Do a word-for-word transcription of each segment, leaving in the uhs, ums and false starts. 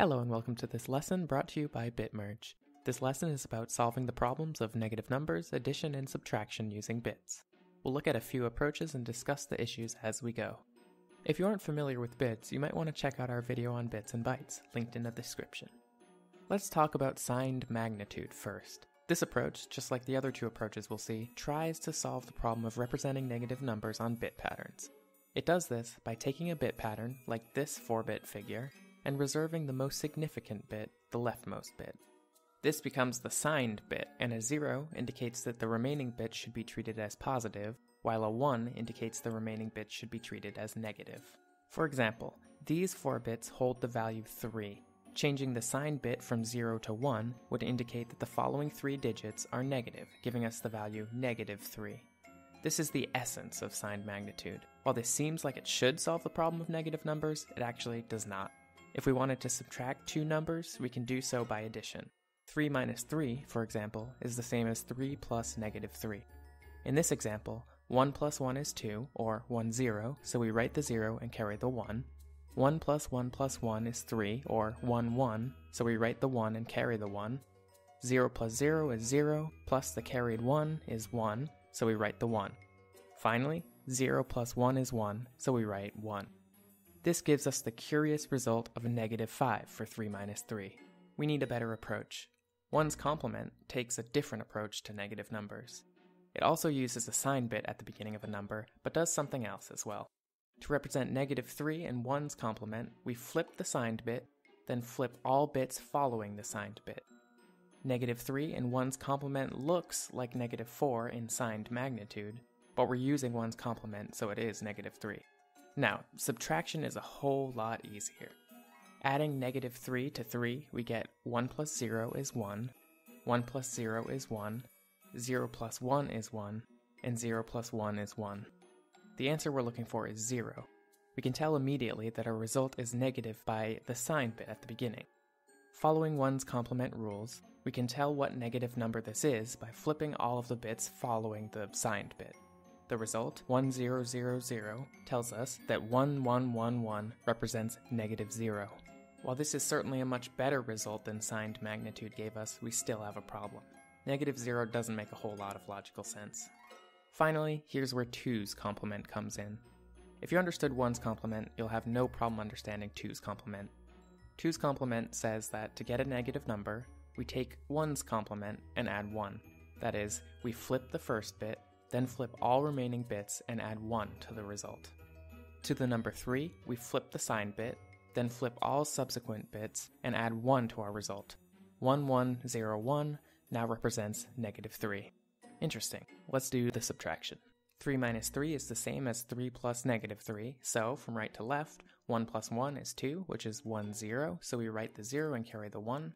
Hello and welcome to this lesson brought to you by BitMerge. This lesson is about solving the problems of negative numbers, addition, and subtraction using bits. We'll look at a few approaches and discuss the issues as we go. If you aren't familiar with bits, you might want to check out our video on bits and bytes, linked in the description. Let's talk about signed magnitude first. This approach, just like the other two approaches we'll see, tries to solve the problem of representing negative numbers on bit patterns. It does this by taking a bit pattern, like this four bit figure, and reserving the most significant bit, the leftmost bit. This becomes the signed bit, and a zero indicates that the remaining bit should be treated as positive, while a one indicates the remaining bit should be treated as negative. For example, these four bits hold the value three. Changing the signed bit from zero to one would indicate that the following three digits are negative, giving us the value negative three. This is the essence of signed magnitude. While this seems like it should solve the problem of negative numbers, it actually does not. If we wanted to subtract two numbers, we can do so by addition. three minus three, for example, is the same as three plus negative three. In this example, one plus one is two, or one, zero, so we write the zero and carry the one. one plus one plus one is three, or one, one, so we write the one and carry the one. zero plus zero is zero, plus the carried one is one, so we write the one. Finally, zero plus one is one, so we write one. This gives us the curious result of a negative five for three minus three. We need a better approach. One's complement takes a different approach to negative numbers. It also uses a sign bit at the beginning of a number, but does something else as well. To represent negative three in one's complement, we flip the signed bit, then flip all bits following the signed bit. negative three in one's complement looks like negative four in signed magnitude, but we're using one's complement, so it is negative three. Now, subtraction is a whole lot easier. Adding negative three to three, we get one plus zero is one, one plus zero is one, zero plus one is one, and zero plus one is one. The answer we're looking for is zero. We can tell immediately that our result is negative by the sign bit at the beginning. Following one's complement rules, we can tell what negative number this is by flipping all of the bits following the signed bit. The result, one, zero, zero, zero, tells us that one, one, one, one represents negative zero. While this is certainly a much better result than signed magnitude gave us, we still have a problem. negative zero doesn't make a whole lot of logical sense. Finally, here's where two's complement comes in. If you understood one's complement, you'll have no problem understanding two's complement. two's complement says that to get a negative number, we take one's complement and add one. That is, we flip the first bit, then flip all remaining bits and add one to the result. To the number three, we flip the sign bit, then flip all subsequent bits and add one to our result. one, one, zero, one now represents negative three. Interesting. Let's do the subtraction. three minus three is the same as three plus negative three, so from right to left, one plus one is two, which is one, zero, so we write the zero and carry the one.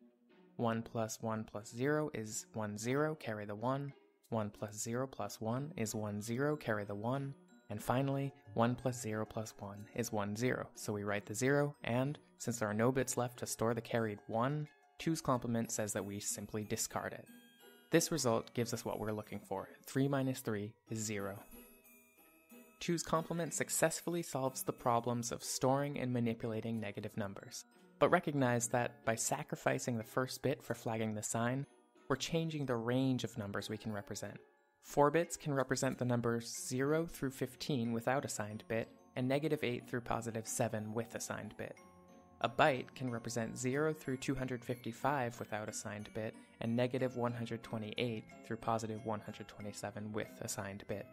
one plus one plus zero is one, zero, carry the one. one plus zero plus one is one, zero, carry the one, and finally, one plus zero plus one is one, zero, so we write the zero, and since there are no bits left to store the carried one, two's complement says that we simply discard it. This result gives us what we're looking for. three minus three is zero. two's complement successfully solves the problems of storing and manipulating negative numbers, but recognize that by sacrificing the first bit for flagging the sign, we're changing the range of numbers we can represent. four bits can represent the numbers zero through fifteen without a signed bit, and negative eight through positive seven with a signed bit. A byte can represent zero through two hundred fifty-five without a signed bit, and negative one hundred twenty-eight through positive one hundred twenty-seven with a signed bit.